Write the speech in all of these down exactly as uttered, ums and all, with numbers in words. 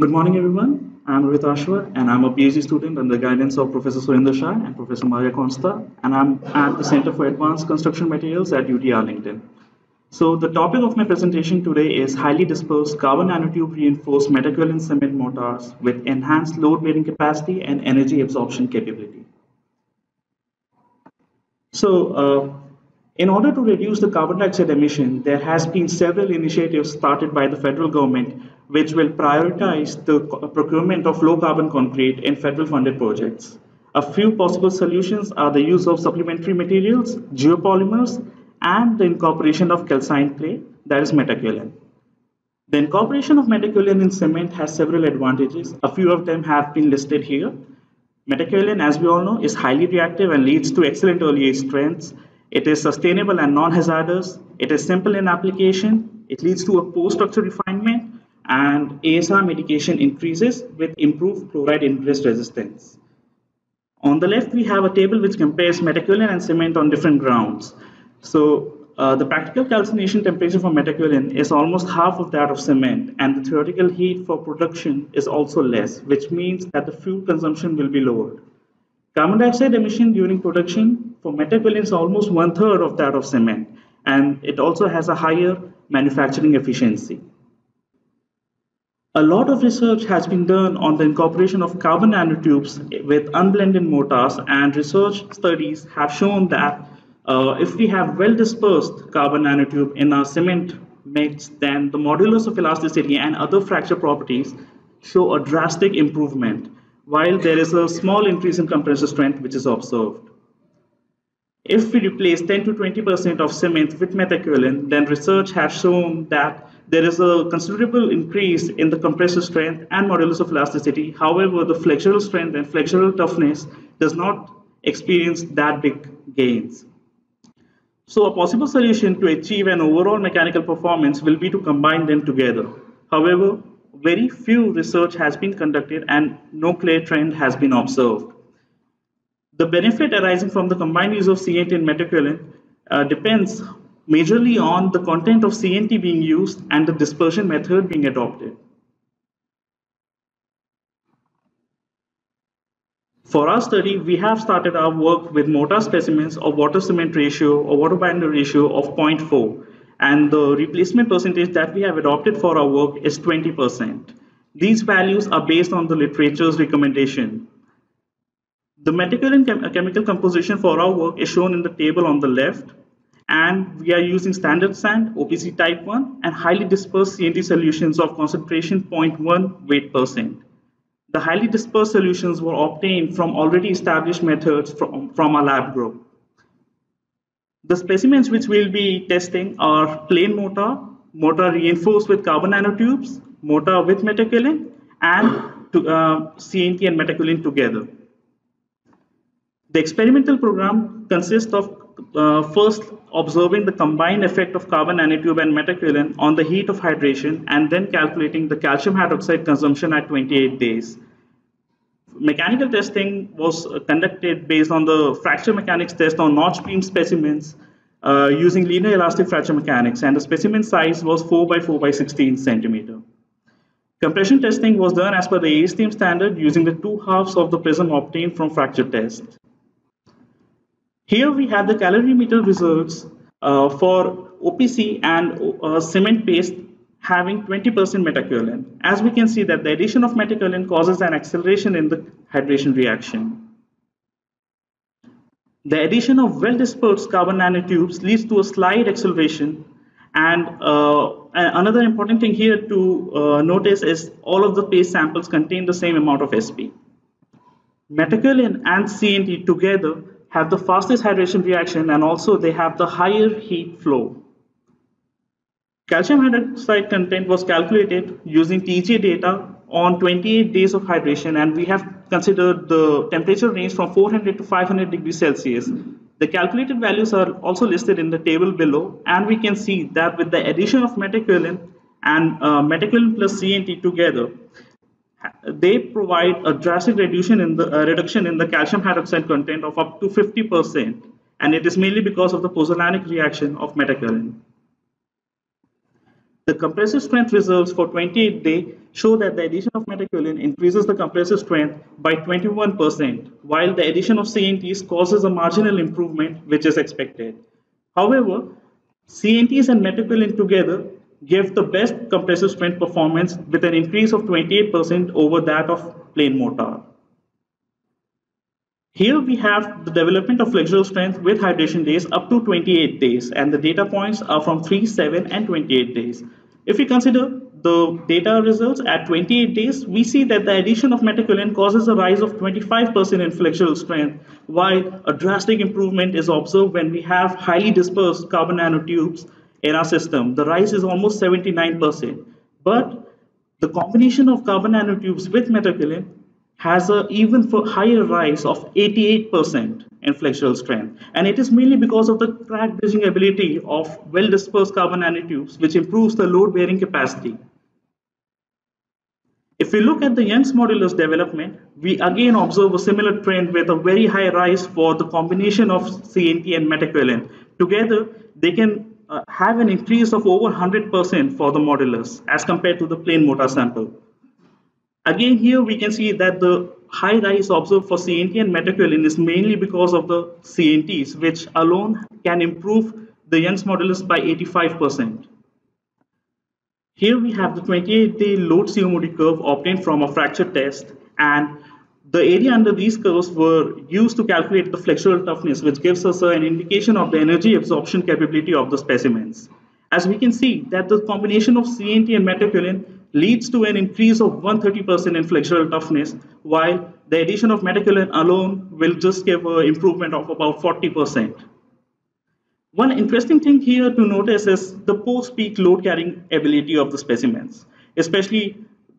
Good morning, everyone. I'm Rohitashva, and I'm a PhD student under the guidance of Professor Surinder Shah and Professor Maria Konsta, and I'm at the Center for Advanced Construction Materials at U T Arlington. So the topic of my presentation today is highly dispersed carbon nanotube reinforced metakaolin cement mortars with enhanced load bearing capacity and energy absorption capability. So, uh, in order to reduce the carbon dioxide emission, there has been several initiatives started by the federal government which will prioritize the procurement of low carbon concrete in federal funded projects. A few possible solutions are the use of supplementary materials, geopolymers, and the incorporation of calcined clay, that is metakaolin. The incorporation of metakaolin in cement has several advantages. A few of them have been listed here. Metakaolin, as we all know, is highly reactive and leads to excellent early age strengths. It is sustainable and non-hazardous. It is simple in application. It leads to a pore structure refinement, and A S R mitigation increases with improved chloride ingress resistance. On the left, we have a table which compares metakaolin and cement on different grounds. So uh, the practical calcination temperature for metakaolin is almost half of that of cement, and the theoretical heat for production is also less, which means that the fuel consumption will be lowered. Carbon dioxide emission during production for metakaolin is almost one third of that of cement, and it also has a higher manufacturing efficiency. A lot of research has been done on the incorporation of carbon nanotubes with unblended mortars, and research studies have shown that uh, if we have well dispersed carbon nanotube in our cement mix, then the modulus of elasticity and other fracture properties show a drastic improvement, while there is a small increase in compressive strength which is observed. If we replace ten to twenty percent of cement with metakaolin, then research has shown that there is a considerable increase in the compressive strength and modulus of elasticity. However, the flexural strength and flexural toughness does not experience that big gains. So a possible solution to achieve an overall mechanical performance will be to combine them together. However, very few research has been conducted and no clear trend has been observed. The benefit arising from the combined use of C N T and metakaolin uh, depends majorly on the content of C N T being used and the dispersion method being adopted. For our study, we have started our work with mortar specimens of water cement ratio or water binder ratio of zero point four. And the replacement percentage that we have adopted for our work is twenty percent. These values are based on the literature's recommendation. The metakaolin chem chemical composition for our work is shown in the table on the left, and we are using standard sand, O P C type one, and highly dispersed C N T solutions of concentration zero point one weight percent. The highly dispersed solutions were obtained from already established methods from, from our lab group. The specimens which we will be testing are plain mortar, mortar reinforced with carbon nanotubes, mortar with metakaolin, and to, uh, C N T and metakaolin together. The experimental program consists of uh, first observing the combined effect of carbon nanotube and metakaolin on the heat of hydration, and then calculating the calcium hydroxide consumption at twenty-eight days. Mechanical testing was conducted based on the fracture mechanics test on notch beam specimens uh, using linear elastic fracture mechanics, and the specimen size was four by four by sixteen centimeter. Compression testing was done as per the A S T M standard using the two halves of the prism obtained from fracture test. Here we have the calorimeter results uh, for O P C and uh, cement paste having twenty percent metakaolin. As we can see that the addition of metakaolin causes an acceleration in the hydration reaction. The addition of well-dispersed carbon nanotubes leads to a slight acceleration, and uh, another important thing here to uh, notice is all of the paste samples contain the same amount of S P. Metakaolin and C N T together have the fastest hydration reaction, and also they have the higher heat flow. Calcium hydroxide content was calculated using T G data on twenty-eight days of hydration, and we have considered the temperature range from four hundred to five hundred degrees Celsius. The calculated values are also listed in the table below, and we can see that with the addition of metakaolin and uh, metakaolin plus C N T together, they provide a drastic reduction in the uh, reduction in the calcium hydroxide content of up to fifty percent, and it is mainly because of the pozzolanic reaction of metakaolin. The The compressive strength results for twenty-eight days show that the addition of metakaolin increases the compressive strength by twenty-one percent, while the addition of C N Ts causes a marginal improvement which is expected. However, C N Ts and metakaolin together give the best compressive strength performance with an increase of twenty-eight percent over that of plain mortar. Here we have the development of flexural strength with hydration days up to twenty-eight days, and the data points are from three, seven and twenty-eight days. If we consider the data results at twenty-eight days, we see that the addition of metakaolin causes a rise of twenty-five percent in flexural strength, while a drastic improvement is observed when we have highly dispersed carbon nanotubes in our system. The rise is almost seventy-nine percent, but the combination of carbon nanotubes with metakaolin has an even higher rise of eighty-eight percent in flexural strength. And it is mainly because of the crack bridging ability of well-dispersed carbon nanotubes, which improves the load-bearing capacity. If we look at the Young's modulus development, we again observe a similar trend with a very high rise for the combination of C N T and metakaolin. Together, they can uh, have an increase of over one hundred percent for the modulus as compared to the plain mortar sample. Again, here we can see that the high rise observed for C N T and metakaolin is mainly because of the C N Ts, which alone can improve the Young's modulus by eighty-five percent. Here we have the twenty-eight day load C M O D curve obtained from a fracture test, and the area under these curves were used to calculate the flexural toughness, which gives us an indication of the energy absorption capability of the specimens. As we can see that the combination of C N T and metakaolin leads to an increase of one hundred thirty percent in flexural toughness, while the addition of metakaolin alone will just give an improvement of about forty percent. One interesting thing here to notice is the post-peak load-carrying ability of the specimens, especially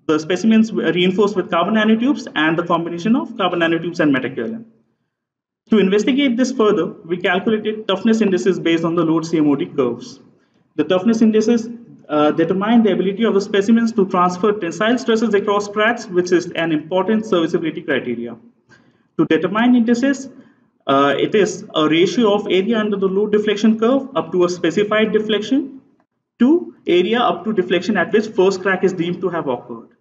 the specimens reinforced with carbon nanotubes and the combination of carbon nanotubes and metakaolin. To investigate this further, we calculated toughness indices based on the load C M O D curves. The toughness indices Uh, determine the ability of the specimens to transfer tensile stresses across cracks, which is an important serviceability criteria. To determine indices, uh, it is a ratio of area under the load deflection curve up to a specified deflection to area up to deflection at which first crack is deemed to have occurred.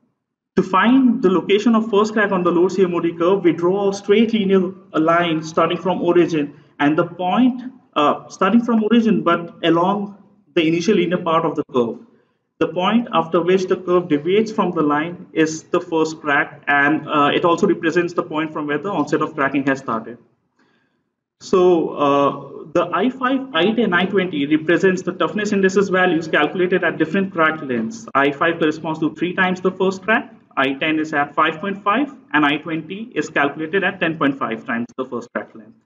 To find the location of first crack on the load C M O D curve, we draw a straight linear line starting from origin and the point uh, starting from origin but along the initial linear part of the curve. The point after which the curve deviates from the line is the first crack, and uh, it also represents the point from where the onset of cracking has started. So uh, the I five, I ten, I twenty represents the toughness indices values calculated at different crack lengths. I five corresponds to three times the first crack, I ten is at five point five, and I twenty is calculated at ten point five times the first crack length.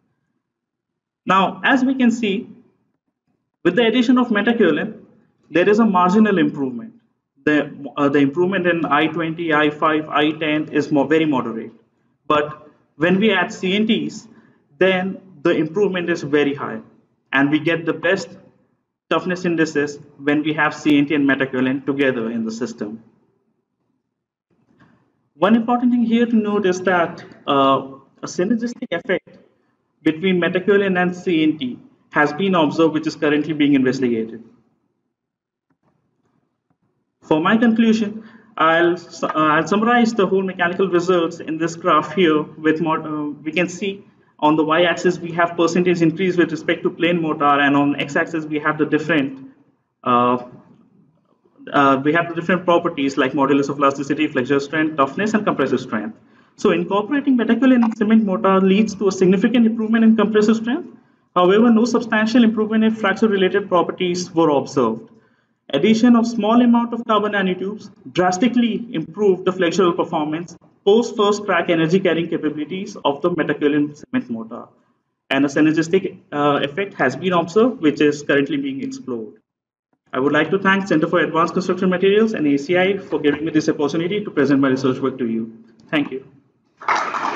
Now, as we can see, with the addition of metakaolin, there is a marginal improvement. The, uh, the improvement in I twenty, I five, I ten is more, very moderate. But when we add C N Ts, then the improvement is very high. And we get the best toughness indices when we have C N T and metakaolin together in the system. One important thing here to note is that uh, a synergistic effect between metakaolin and C N T has been observed, which is currently being investigated. For my conclusion, I'll, uh, I'll summarize the whole mechanical results in this graph here. With mod uh, we can see on the y-axis we have percentage increase with respect to plain mortar, and on x-axis we have the different uh, uh, we have the different properties like modulus of elasticity, flexural strength, toughness, and compressive strength. So incorporating metakaolin in cement mortar leads to a significant improvement in compressive strength. However, no substantial improvement in fracture-related properties were observed. Addition of small amount of carbon nanotubes drastically improved the flexural performance post-first crack energy carrying capabilities of the metakaolin cement mortar. And a synergistic uh, effect has been observed, which is currently being explored. I would like to thank Center for Advanced Construction Materials and A C I for giving me this opportunity to present my research work to you. Thank you.